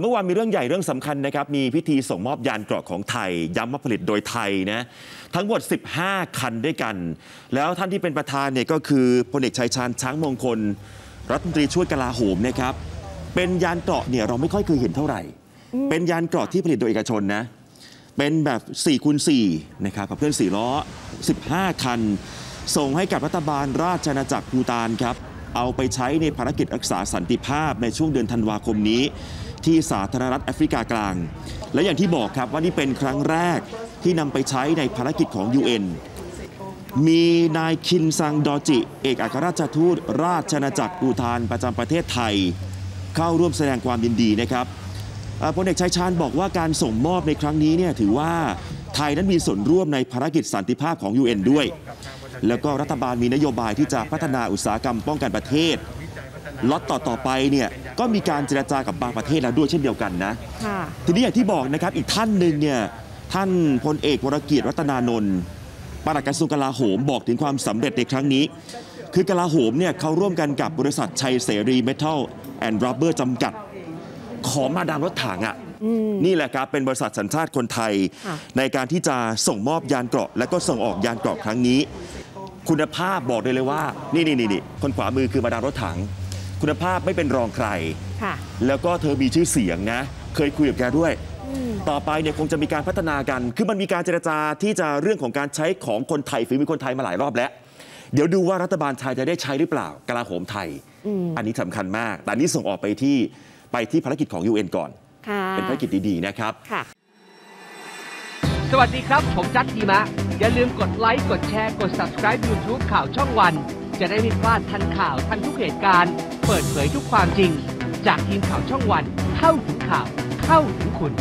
เมื่อวานมีเรื่องใหญ่เรื่องสำคัญนะครับมีพิธีส่งมอบยานเกราะของไทยย้ำว่าผลิตโดยไทยนะทั้งหมด15คันด้วยกันแล้วท่านที่เป็นประธานเนี่ยก็คือพลเอกชัยชาญช้างมงคลรัฐมนตรีช่วยกลาโหมนะครับเป็นยานเกราะเนี่ยเราไม่ค่อยเคยเห็นเท่าไหร่เป็นยานเกราะที่ผลิตโดยเอกชนนะเป็นแบบ4x4นะครับกับเครื่อง4ล้อ15คันส่งให้กับรัฐบาลราชอาณาจักรภูฏานครับเอาไปใช้ในภารกิจรักษาสันติภาพในช่วงเดือนธันวาคมนี้ที่สาธารณรัฐแอฟริกากลางและอย่างที่บอกครับว่านี่เป็นครั้งแรกที่นำไปใช้ในภารกิจของ UN มีนายคินซังดอจิเอกอัครราชทูตราชอาณาจักรภูฏานประจำประเทศไทยเข้าร่วมแสดงความยินดีนะครับพลเอกชัยชาญบอกว่าการส่งมอบในครั้งนี้เนี่ยถือว่าไทยนั้นมีส่วนร่วมในภารกิจสันติภาพของ UN ด้วยแล้วก็รัฐบาลมีนโยบายที่จะพัฒนาอุตสาหกรรมป้องกันประเทศล็อตต่อไปเนี่ยก็มีการเจรจากับบางประเทศแล้วด้วยเช่นเดียวกันนะทีนี้อย่างที่บอกนะครับอีกท่านหนึ่งเนี่ยท่านพลเอกวรเกียรติรัตนานนท์ปลัดกระทรวงกลาโหมบอกถึงความสำเร็จในครั้งนี้คือกลาโหมเนี่ยเขาร่วมกันกับบริษัทชัยเสรีเมทัลแอนด์รับเบอร์จำกัดขอมาดามรถถังอ่ะนี่แหละครับเป็นบริษัทสัญชาติคนไทยในการที่จะส่งมอบยานเกราะและก็ส่งออกยานเกราะครั้งนี้คุณภาพบอกเลยว่านี่คนขวามือคือมาดามรถถังคุณภาพไม่เป็นรองใครแล้วก็เธอมีชื่อเสียงนะเคยคุยกับแกด้วยต่อไปเนี่ยคงจะมีการพัฒนากันคือมันมีการเจรจาที่จะเรื่องของการใช้ของคนไทยฝีมือคนไทยมาหลายรอบแล้วเดี๋ยวดูว่ารัฐบาลไทยจะได้ใช้หรือเปล่ากลาโหมไทยอันนี้สำคัญมากแต่นี่ส่งออกไปที่ภารกิจของ UN ก่อนเป็นภารกิจดีๆนะครับสวัสดีครับผมจัดดีมะอย่าลืมกดไลค์กดแชร์กด subscribe YouTube ข่าวช่องวันจะได้ไม่พลาดทันข่าวทันทุกเหตุการณ์เปิดเผยทุกความจริงจากทีมข่าวช่องวันเข้าถึงข่าวเข้าถึงคุณ